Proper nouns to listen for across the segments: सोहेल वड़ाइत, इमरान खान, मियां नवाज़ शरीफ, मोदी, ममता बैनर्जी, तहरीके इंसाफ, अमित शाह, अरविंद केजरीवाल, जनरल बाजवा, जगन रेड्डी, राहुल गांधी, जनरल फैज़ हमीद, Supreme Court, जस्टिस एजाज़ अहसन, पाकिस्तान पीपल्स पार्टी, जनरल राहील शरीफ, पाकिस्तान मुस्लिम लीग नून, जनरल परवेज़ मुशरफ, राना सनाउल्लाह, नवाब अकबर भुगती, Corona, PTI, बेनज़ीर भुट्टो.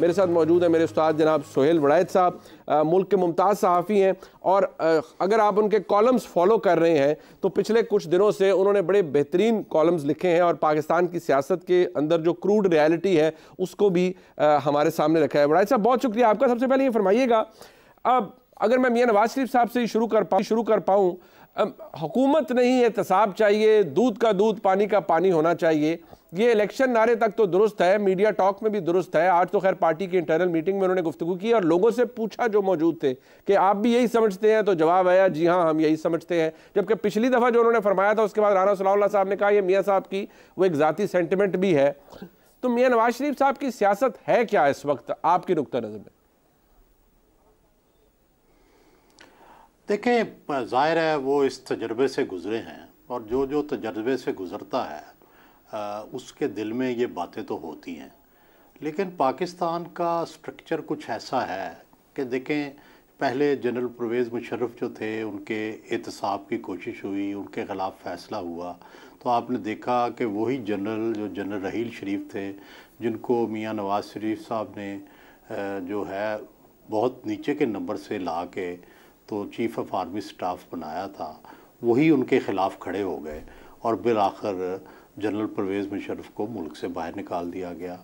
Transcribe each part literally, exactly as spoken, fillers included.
मेरे साथ मौजूद है मेरे उस्ताद जनाब सोहेल वड़ाइत साहब, मुल्क के मुमताज़ सहाफ़ी हैं, और अगर आप उनके कॉलम्स फॉलो कर रहे हैं तो पिछले कुछ दिनों से उन्होंने बड़े बेहतरीन कॉलम्स लिखे हैं और पाकिस्तान की सियासत के अंदर जो क्रूड रियलिटी है उसको भी हमारे सामने रखा है। वड़ाइत साहब बहुत शुक्रिया आपका। सबसे पहले ये फरमाइएगा, अब अगर मैं मियां नवाज़ शरीफ साहब से ही शुरू कर पाऊँ शुरू कर पाऊँ हुकूमत नहीं एहतसाब चाहिए, दूध का दूध पानी का पानी होना चाहिए, ये इलेक्शन नारे तक तो दुरुस्त है, मीडिया टॉक में भी दुरुस्त है। आज तो खैर पार्टी की इंटरनल मीटिंग में उन्होंने गुफ्तगू की और लोगों से पूछा जो मौजूद थे कि आप भी यही समझते हैं, तो जवाब आया जी हाँ हम यही समझते हैं। जबकि पिछली दफ़ा जो उन्होंने फरमाया था उसके बाद राना सनाउल्लाह साहब ने कहा ये मियाँ साहब की वो एक ज़ाती सेंटिमेंट भी है। तो मियाँ नवाज़ शरीफ साहब की सियासत है क्या इस वक्त आपकी नुक्ता नज़र में? देखें, ज़ाहिर है वो इस तजर्बे से गुज़रे हैं और जो जो तजर्बे से गुज़रता है आ, उसके दिल में ये बातें तो होती हैं, लेकिन पाकिस्तान का स्ट्रक्चर कुछ ऐसा है कि देखें पहले जनरल परवेज़ मुशरफ जो थे उनके एहतसाब की कोशिश हुई, उनके ख़िलाफ़ फ़ैसला हुआ, तो आपने देखा कि वही जनरल जो जनरल राहील शरीफ थे जिनको मियाँ नवाज़ शरीफ साहब ने जो है बहुत नीचे के नंबर से ला के तो चीफ़ ऑफ आर्मी स्टाफ बनाया था, वही उनके ख़िलाफ़ खड़े हो गए और बिलआखिर जनरल परवेज़ मुशरफ को मुल्क से बाहर निकाल दिया गया।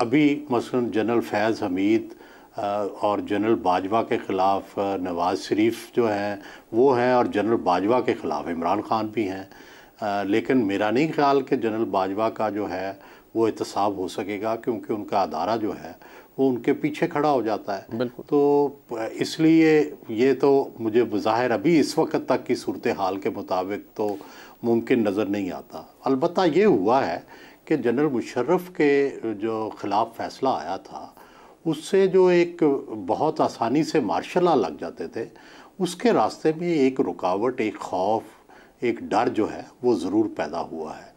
अभी मसलन जनरल फैज़ हमीद और जनरल बाजवा के ख़िलाफ़ नवाज़ शरीफ जो हैं वो हैं, और जनरल बाजवा के ख़िलाफ़ इमरान खान भी हैं, लेकिन मेरा नहीं ख्याल कि जनरल बाजवा का जो है वो एहतसाब हो सकेगा, क्योंकि उनका अदारा जो है वो उनके पीछे खड़ा हो जाता है। तो इसलिए ये तो मुझे बज़ाहिर अभी इस वक्त तक की सूरत हाल के मुताबिक तो मुमकिन नज़र नहीं आता। अलबत्ता ये हुआ है कि जनरल मुशर्रफ के जो ख़िलाफ़ फ़ैसला आया था उससे जो एक बहुत आसानी से मार्शल लॉ लग जाते थे उसके रास्ते में एक रुकावट, एक खौफ, एक डर जो है वो ज़रूर पैदा हुआ है।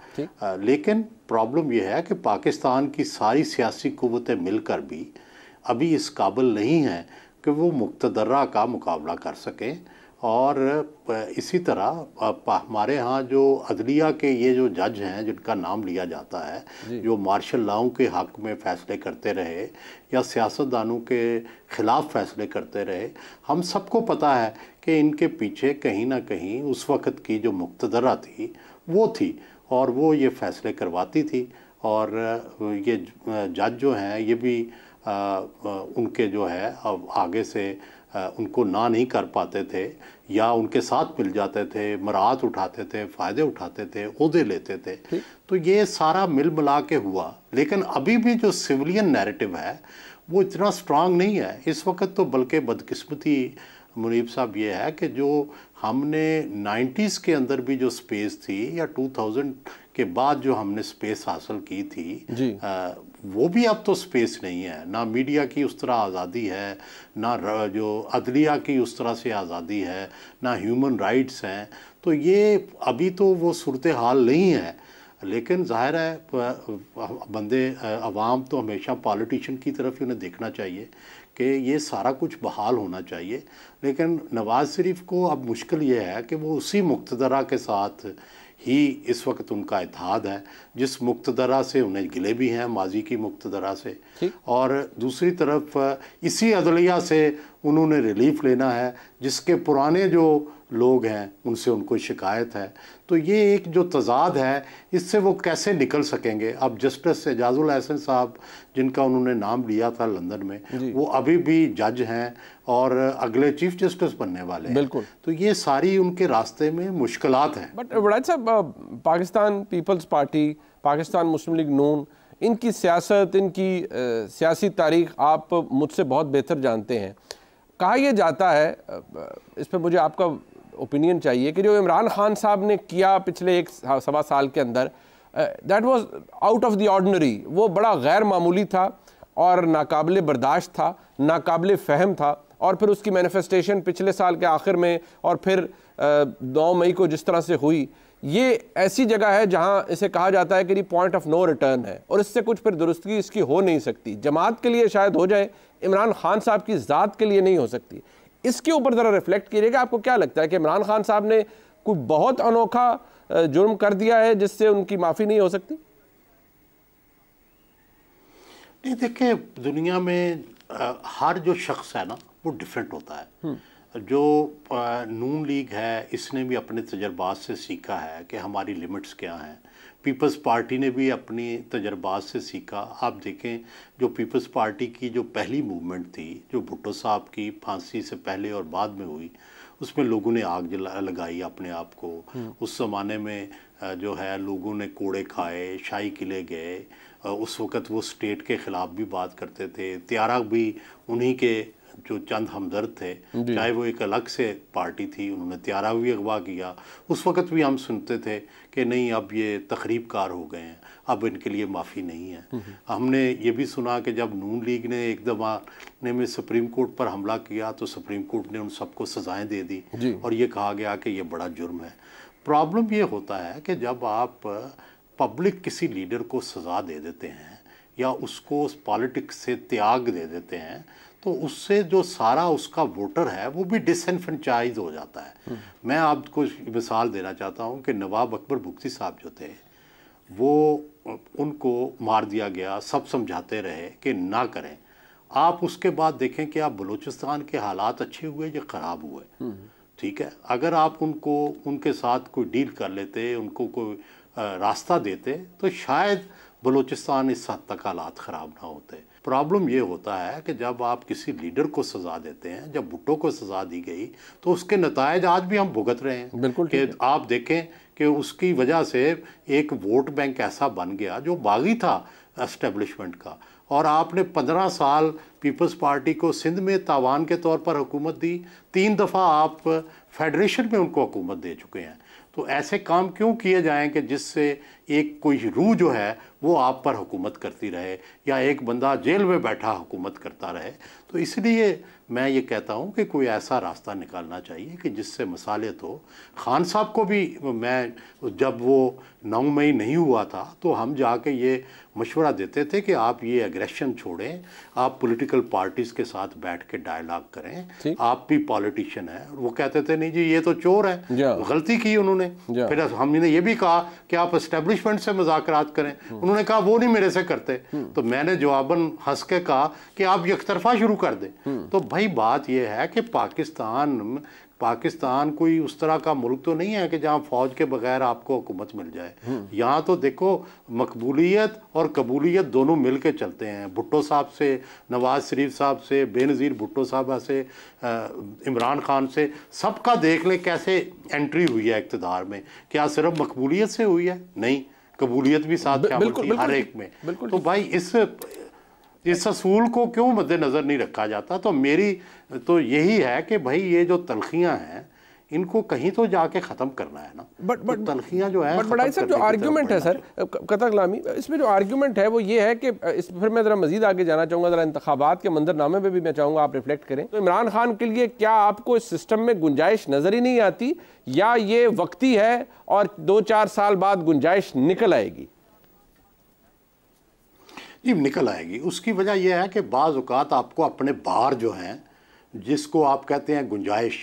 आ, लेकिन प्रॉब्लम यह है कि पाकिस्तान की सारी सियासी कुव्वतें मिलकर भी अभी इस काबिल नहीं हैं कि वो मुक्तदरा का मुकाबला कर सकें। और इसी तरह हमारे यहाँ जो अदलिया के ये जो जज हैं जिनका नाम लिया जाता है, जो मार्शल लॉ के हक़ में फ़ैसले करते रहे या सियासतदानों के ख़िलाफ़ फ़ैसले करते रहे, हम सबको पता है कि इनके पीछे कहीं ना कहीं उस वक़्त की जो मुक्तदरा थी वो थी और वो ये फ़ैसले करवाती थी। और ये जज जो हैं ये भी आ, उनके जो है अब आगे से आ, उनको ना नहीं कर पाते थे या उनके साथ मिल जाते थे, मराहत उठाते थे, फ़ायदे उठाते थे, ओहदे लेते थे। तो ये सारा मिल मिला के हुआ। लेकिन अभी भी जो सिविलियन नैरेटिव है वो इतना स्ट्रांग नहीं है इस वक्त। तो बल्कि बदकिस्मती मुनीब साहब ये है कि जो हमने नाइन्टीज़ के अंदर भी जो स्पेस थी या टू थाउज़ेंड के बाद जो हमने स्पेस हासिल की थी आ, वो भी अब तो स्पेस नहीं है। ना मीडिया की उस तरह आज़ादी है, ना जो अदलिया की उस तरह से आज़ादी है, ना ह्यूमन राइट्स हैं। तो ये अभी तो वो सूरत हाल नहीं है। लेकिन ज़ाहिर है बंदे अवाम तो हमेशा पॉलिटिशन की तरफ ही उन्हें देखना चाहिए कि ये सारा कुछ बहाल होना चाहिए। लेकिन नवाज़ शरीफ को अब मुश्किल ये है कि वो उसी मुक्तदरा के साथ ही इस वक्त उनका इत्तेहाद है जिस मुक्तदरा से उन्हें गिले भी हैं, माजी की मुक्तदरा से, और दूसरी तरफ इसी अदलिया से उन्होंने रिलीफ लेना है जिसके पुराने जो लोग हैं उनसे उनको शिकायत है। तो ये एक जो तजाद है इससे वो कैसे निकल सकेंगे। अब जस्टिस एजाज़ अहसन साहब जिनका उन्होंने नाम लिया था लंदन में, वो अभी भी जज हैं और अगले चीफ जस्टिस बनने वाले हैं। बिल्कुल। तो ये सारी उनके रास्ते में मुश्किलात हैं। बट वड़ाइत साहब, पाकिस्तान पीपल्स पार्टी, पाकिस्तान मुस्लिम लीग नून, इनकी सियासत, इनकी सियासी तारीख आप मुझसे बहुत बेहतर जानते हैं। कहा यह जाता है, इस पर मुझे आपका ओपिनियन चाहिए, कि जो इमरान खान साहब ने किया पिछले एक सवा साल के अंदर, that was out of the ordinary, वो बड़ा गैर मामूली था और नाकाबिले बर्दाश्त था, नाकाबिले फहम था। और फिर उसकी मैनिफेस्टेशन पिछले साल के आखिर में और फिर नौ मई को जिस तरह से हुई, ये ऐसी जगह है जहां इसे कहा जाता है कि पॉइंट ऑफ नो रिटर्न है और इससे कुछ फिर दुरुस्ती इसकी हो नहीं सकती। जमात के लिए शायद हो जाए, इमरान खान साहब की ज़ात के लिए नहीं हो सकती। इसके ऊपर ज़रा रिफ्लेक्ट कीजिएगा, आपको क्या लगता है कि इमरान खान साहब ने कोई बहुत अनोखा जुर्म कर दिया है जिससे उनकी माफ़ी नहीं हो सकती? नहीं, देखिए दुनिया में आ, हर जो शख्स है ना वो डिफरेंट होता है। जो आ, नून लीग है इसने भी अपने तजर्बात से सीखा है कि हमारी लिमिट्स क्या हैं। पीपल्स पार्टी ने भी अपनी तजर्बात से सीखा। आप देखें जो पीपल्स पार्टी की जो पहली मूवमेंट थी जो भुट्टो साहब की फांसी से पहले और बाद में हुई, उसमें लोगों ने आग जला लगाई अपने आप को। उस ज़माने में जो है लोगों ने कोड़े खाए, शाही किले गए। उस वक़्त वो स्टेट के ख़िलाफ़ भी बात करते थे। त्यारा भी उन्हीं के जो चंद हमदर्द थे, चाहे वो एक अलग से पार्टी थी, उन्होंने त्यारा भी अगवा किया। उस वक़्त भी हम सुनते थे कि नहीं अब ये तखरीबकार हो गए हैं, अब इनके लिए माफ़ी नहीं है। नहीं। हमने ये भी सुना कि जब नून लीग ने एक ज़माने में सुप्रीम कोर्ट पर हमला किया तो सुप्रीम कोर्ट ने उन सबको सज़ाएँ दे दी और ये कहा गया कि ये बड़ा जुर्म है। प्रॉब्लम ये होता है कि जब आप पब्लिक किसी लीडर को सज़ा दे देते हैं या उसको पॉलिटिक्स से त्याग दे देते हैं तो उससे जो सारा उसका वोटर है वो भी डिसइनफ्रेंचाइज हो जाता है। मैं आपको मिसाल देना चाहता हूँ कि नवाब अकबर भुगती साहब जो थे वो उनको मार दिया गया, सब समझाते रहे कि ना करें। आप उसके बाद देखें कि आप बलूचिस्तान के हालात अच्छे हुए या ख़राब हुए, ठीक है। अगर आप उनको उनके साथ कोई डील कर लेते, उनको कोई रास्ता देते तो शायद बलूचिस्तान इस हद तक हालात ख़राब ना होते। प्रॉब्लम ये होता है कि जब आप किसी लीडर को सज़ा देते हैं, जब भुट्टो को सज़ा दी गई तो उसके नतायज आज भी हम भुगत रहे हैं। बिल्कुल कि आप देखें कि उसकी वजह से एक वोट बैंक ऐसा बन गया जो बागी था एस्टेब्लिशमेंट का। और आपने पंद्रह साल पीपल्स पार्टी को सिंध में तावान के तौर पर हुकूमत दी, तीन दफ़ा आप फेडरेशन में उनको हुकूमत दे चुके हैं। तो ऐसे काम क्यों किए जाएं कि जिससे एक कोई रूह जो है वो आप पर हुकूमत करती रहे या एक बंदा जेल में बैठा हुकूमत करता रहे। तो इसलिए मैं ये कहता हूँ कि कोई ऐसा रास्ता निकालना चाहिए कि जिससे मसालियत हो। खान साहब को भी मैं जब वो नौ मई नहीं हुआ था तो हम जाके ये मशवरा देते थे कि आप ये एग्रेशन छोड़ें, आप पॉलिटिकल पार्टीज़ के साथ बैठ के डायलॉग करें, आप भी पॉलिटिशियन हैं। वो कहते थे नहीं जी ये तो चोर है, गलती की उन्होंने। फिर हमने ये भी कहा कि आप एस्टेब्लिशमेंट से मजाकरात करें, उन्होंने कहा वो नहीं मेरे से करते। तो मैंने जवाबन हंस के कहा कि आप यकतरफा शुरू कर दें। तो भाई बात यह है कि पाकिस्तान पाकिस्तान कोई उस तरह का मुल्क तो नहीं है कि जहाँ फौज के बगैर आपको हुकूमत मिल जाए। यहाँ तो देखो मकबूलियत और कबूलियत दोनों मिल के चलते हैं। भुट्टो साहब से, नवाज़ शरीफ साहब से, बेनज़ीर भुट्टो साहब से, इमरान खान से, सबका देख लें कैसे एंट्री हुई है इक़्तिदार में। क्या सिर्फ मकबूलियत से हुई है? नहीं, कबूलियत भी साथ बिल्कुल हर एक में। तो भाई इस इस असूल को क्यों मद्देनज़र नहीं रखा जाता? तो मेरी तो यही है कि भाई ये जो तलखियाँ हैं इनको कहीं तो जाके ख़त्म करना है ना। बट बट तो तलखियाँ जो है बट बट साहब जो आर्ग्यूमेंट है सर कतलामी, इसमें जो आर्ग्यूमेंट है वो ये है कि इस फिर मैं ज़रा मज़ीद आगे जाना चाहूँगा, ज़रा इंतखाबात के मंजरनामे पर भी मैं चाहूँगा आप रिफ्लेक्ट करें। तो इमरान खान के लिए क्या आपको इस सिस्टम में गुंजाइश नज़र ही नहीं आती या ये वक्ती है और दो चार साल बाद गुंजाइश निकल आएगी? जी निकल आएगी। उसकी वजह यह है कि बाज़ औक़ात आपको अपने बाहर जो हैं जिसको आप कहते हैं गुंजाइश,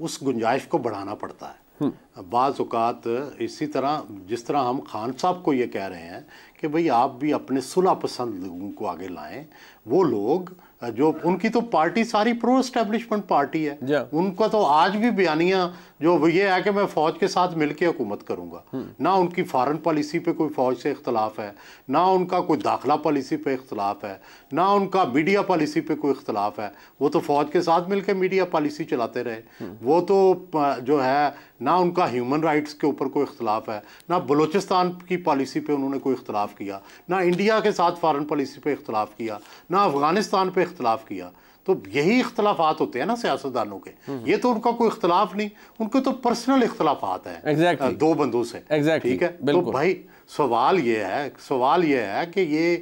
उस गुंजाइश को बढ़ाना पड़ता है बाज़ औक़ात। इसी तरह जिस तरह हम खान साहब को ये कह रहे हैं कि भाई आप भी अपने सुलह पसंद लोगों को आगे लाएं। वो लोग जो उनकी तो पार्टी सारी प्रो एस्टेब्लिशमेंट पार्टी है, उनका तो आज भी बयानिया जो ये है कि मैं फ़ौज के साथ मिलके हुकूमत करूँगा। ना उनकी फ़ॉरेन पॉलिसी पे कोई फ़ौज से इख्तलाफ है, ना उनका कोई दाखिला पॉलिसी पे इख्तलाफ है, ना उनका मीडिया पॉलिसी पे कोई इख्तलाफ है। वो तो फ़ौज के साथ मिलके मीडिया पॉलिसी चलाते रहे। वो तो जो है ना उनका ह्यूमन राइट्स के ऊपर कोई इख्तलाफ है, ना बलूचिस्तान की पॉलिसी पे उन्होंने कोई इख्तलाफ किया, ना इंडिया के साथ फ़ॉरेन पॉलिसी पे इख्तलाफ किया, ना अफ़गानिस्तान पे इख्तलाफ किया। तो यही इख्तलाफात होते हैं ना सियासतदानों के। ये तो उनका कोई इख्तलाफ नहीं, उनके तो पर्सनल इख्तलाफात हैं। exactly. दो बंदों से exactly. ठीक है। तो भाई सवाल ये है सवाल ये है कि ये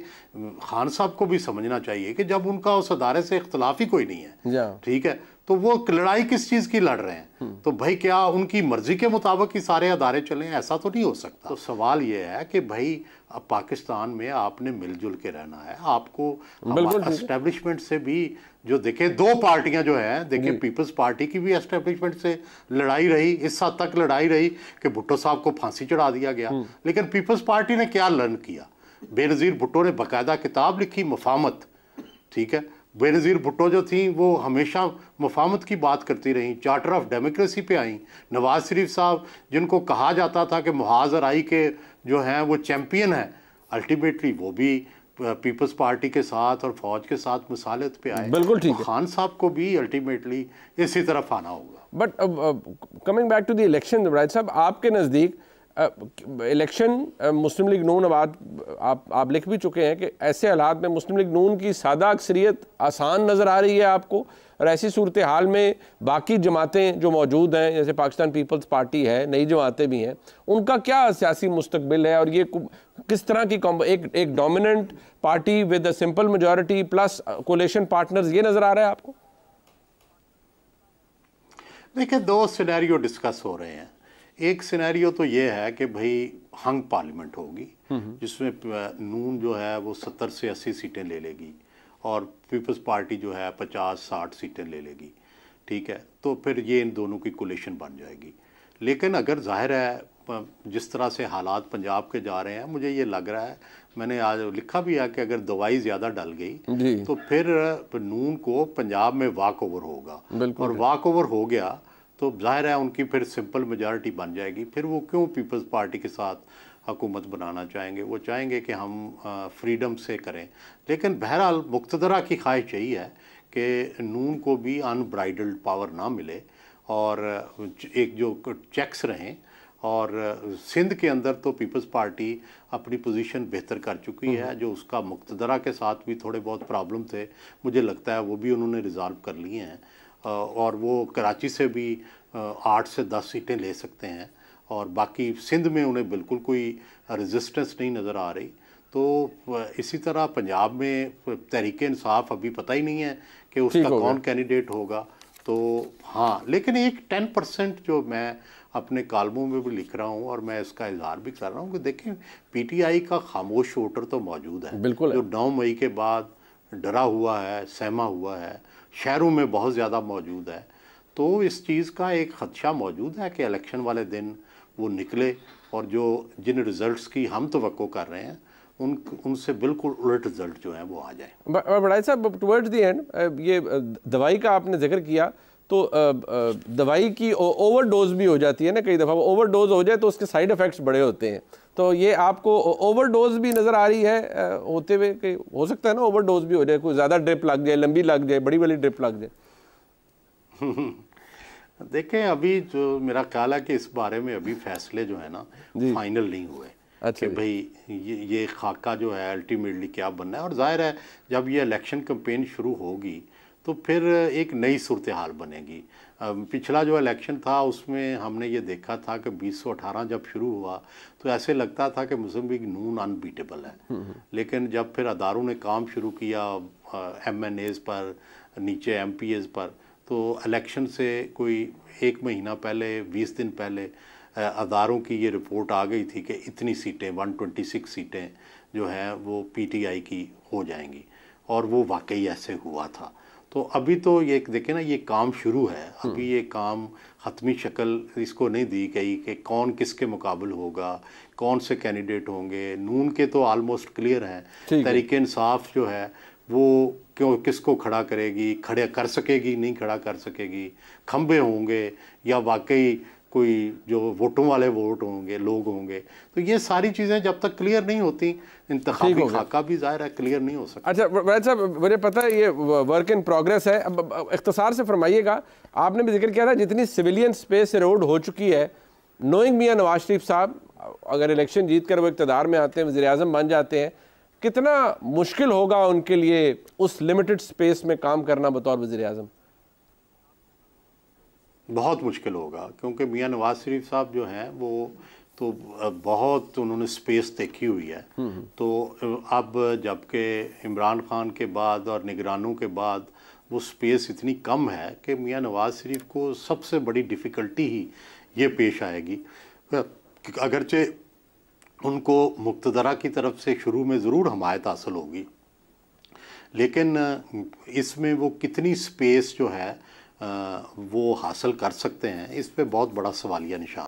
खान साहब को भी समझना चाहिए कि जब उनका उस अदारे से इख्तलाफ ही कोई नहीं है, ठीक है, तो वो लड़ाई किस चीज़ की लड़ रहे हैं? तो भाई क्या उनकी मर्ज़ी के मुताबिक ही सारे अदारे चलें? ऐसा तो नहीं हो सकता। तो सवाल ये है कि भाई अब पाकिस्तान में आपने मिलजुल के रहना है। आपको एस्टेब्लिशमेंट से भी जो देखे दो पार्टियां जो हैं, देखे पीपल्स पार्टी की भी एस्टेब्लिशमेंट से लड़ाई रही, इस हद तक लड़ाई रही कि भुट्टो साहब को फांसी चढ़ा दिया गया। लेकिन पीपल्स पार्टी ने क्या लर्न किया? बेनज़ीर भुट्टो ने बाकायदा किताब लिखी मुफाहमत, ठीक है। बेनज़ीर भुट्टो जो थी वो हमेशा मुफाहमत की बात करती रहीं, चार्टर ऑफ डेमोक्रेसी पे आईं। नवाज़ शरीफ साहब जिनको कहा जाता था कि मुहाजराई के जो हैं वो चैम्पियन हैं, अल्टीमेटली वो भी पीपल्स पार्टी के साथ और फौज के साथ मसालत पे आए। बिल्कुल ठीक है। खान साहब को भी अल्टीमेटली इसी तरफ आना होगा। But coming back to the election, right साहब, आपके नज़दीक इलेक्शन मुस्लिम लीग नून, अब आप आप लिख भी चुके हैं कि ऐसे हालात में मुस्लिम लीग नून की सादा अक्सरियत आसान नज़र आ रही है आपको, और ऐसी सूरत हाल में बाकी जमातें जो मौजूद हैं जैसे पाकिस्तान पीपल्स पार्टी है, नई जमातें भी हैं, उनका क्या सियासी मुस्तकबिल है और ये किस तरह की एक एक dominant party with a simple majority plus coalition partners, ये नज़र आ रहा है आपको? देखिए, दो सिनेरियो डिस्कस हो रहे हैं। एक सिनेरियो तो ये है कि भाई हंग पार्लियामेंट होगी जिसमें नून जो है वो सत्तर से अस्सी सीटें ले लेगी और पीपल्स पार्टी जो है पचास साठ सीटें ले लेगी, ठीक है। तो फिर ये इन दोनों की कोलिशन बन जाएगी। लेकिन अगर जाहिर है जिस तरह से हालात पंजाब के जा रहे हैं, मुझे ये लग रहा है, मैंने आज लिखा भी है कि अगर दवाई ज़्यादा डल गई तो फिर नून को पंजाब में वाक ओवर होगा, और वाक ओवर हो गया तो जाहिर है उनकी फिर सिंपल मेजॉरिटी बन जाएगी। फिर वो क्यों पीपल्स पार्टी के साथ हुकूमत बनाना चाहेंगे, वो चाहेंगे कि हम फ्रीडम से करें। लेकिन बहरहाल मुक्तदरा की ख्वाहिश यही है कि नून को भी अनब्राइडल्ड पावर ना मिले और एक जो चेक्स रहें। और सिंध के अंदर तो पीपल्स पार्टी अपनी पोजीशन बेहतर कर चुकी है, जो उसका मुक्तदरा के साथ भी थोड़े बहुत प्रॉब्लम थे, मुझे लगता है वो भी उन्होंने रिजॉल्व कर लिए हैं। और वो कराची से भी आठ से दस सीटें ले सकते हैं और बाकी सिंध में उन्हें बिल्कुल कोई रेजिस्टेंस नहीं नज़र आ रही। तो इसी तरह पंजाब में तहरीके इंसाफ, अभी पता ही नहीं है कि उसका कौन कैंडिडेट होगा। तो हाँ, लेकिन एक टेन परसेंट जो मैं अपने कालमों में भी लिख रहा हूँ और मैं इसका इजहार भी कर रहा हूँ कि देखें, पीटीआई का खामोश वोटर तो मौजूद है, बिल्कुल जो नौ मई के बाद डरा हुआ है, सहमा हुआ है, शहरों में बहुत ज़्यादा मौजूद है। तो इस चीज़ का एक ख़दशा मौजूद है कि इलेक्शन वाले दिन वो निकले और जो जिन रिज़ल्ट्स की हम तवक्को कर रहे हैं उन उनसे बिल्कुल उलट रिज़ल्ट जो हैं वो आ जाए। वड़ाइत साहब, टुवर्ड्स दी एंड ये दवाई का आपने जिक्र किया, तो दवाई की ओवरडोज भी हो जाती है ना कई दफ़ा, वो ओवरडोज हो जाए तो उसके साइड इफ़ेक्ट्स बड़े होते हैं। तो ये आपको ओवरडोज भी नज़र आ रही है होते हुए कि हो सकता है ना ओवरडोज भी हो जाए, कोई ज़्यादा ड्रिप लग जाए, लंबी लग जाए, बड़ी वाली ड्रिप लग जाए? देखें, अभी जो मेरा ख्याल है कि इस बारे में अभी फैसले जो है ना फाइनल नहीं हुए। अच्छा, कि भाई ये ये खाका जो है अल्टीमेटली क्या बनना है। और जाहिर है जब ये इलेक्शन कैंपेन शुरू होगी तो फिर एक नई सूरत हाल बनेगी। पिछला जो इलेक्शन था उसमें हमने ये देखा था कि बीस सौ अठारह जब शुरू हुआ तो ऐसे लगता था कि मुस्लिम लीग नून अनबीटेबल है, लेकिन जब फिर अदारों ने काम शुरू किया एम एन एज़ पर, नीचे एम पी एज़ पर, तो इलेक्शन से कोई एक महीना पहले, बीस दिन पहले अदारों की ये रिपोर्ट आ गई थी कि इतनी सीटें, एक सौ छब्बीस सीटें जो हैं वो पीटीआई की हो जाएंगी, और वो वाकई ऐसे हुआ था। तो अभी तो ये देखें ना, ये काम शुरू है, अभी ये काम हतमी शक्ल इसको नहीं दी गई कि कौन किसके मुकाबल होगा, कौन से कैंडिडेट होंगे। नून के तो आलमोस्ट क्लियर हैं, तरीके इंसाफ जो है वो क्यों किसको खड़ा करेगी, खड़े कर सकेगी, नहीं खड़ा कर सकेगी, खंबे होंगे या वाकई कोई जो वोटों वाले वोट होंगे, लोग होंगे। तो ये सारी चीज़ें जब तक क्लियर नहीं होती, इंतखाबी खाका भी जाहिर है क्लियर नहीं हो सकता। अच्छा वड़ाइत साहब, मुझे पता है ये वर्क इन प्रोग्रेस है, अब इख्तिसार से फरमाइएगा, आपने भी जिक्र किया था जितनी सिविलियन स्पेस एरोड हो चुकी है, नोइंग मियां नवाज़ शरीफ साहब अगर इलेक्शन जीत कर वो इकतदार में आते हैं, वज़ीर-ए-आज़म बन जाते हैं, कितना मुश्किल होगा उनके लिए उस लिमिटेड स्पेस में काम करना बतौर वज़ीर-ए-आज़म? बहुत मुश्किल होगा, क्योंकि मियां नवाज़ शरीफ साहब जो हैं वो तो बहुत उन्होंने स्पेस देखी हुई है। तो अब जबकि इमरान खान के बाद और निगरानों के बाद वो स्पेस इतनी कम है कि मियां नवाज़ शरीफ को सबसे बड़ी डिफ़िकल्टी ही ये पेश आएगी। अगरचे उनको मुक्तदरा की तरफ से शुरू में ज़रूर हमायत हासिल होगी, लेकिन इसमें वो कितनी स्पेस जो है वो हासिल कर सकते हैं, इस पे बहुत बड़ा सवालिया निशान